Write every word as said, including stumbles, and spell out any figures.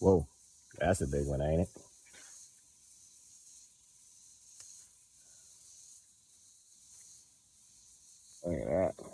Whoa, that's a big one, ain't it? Look at that.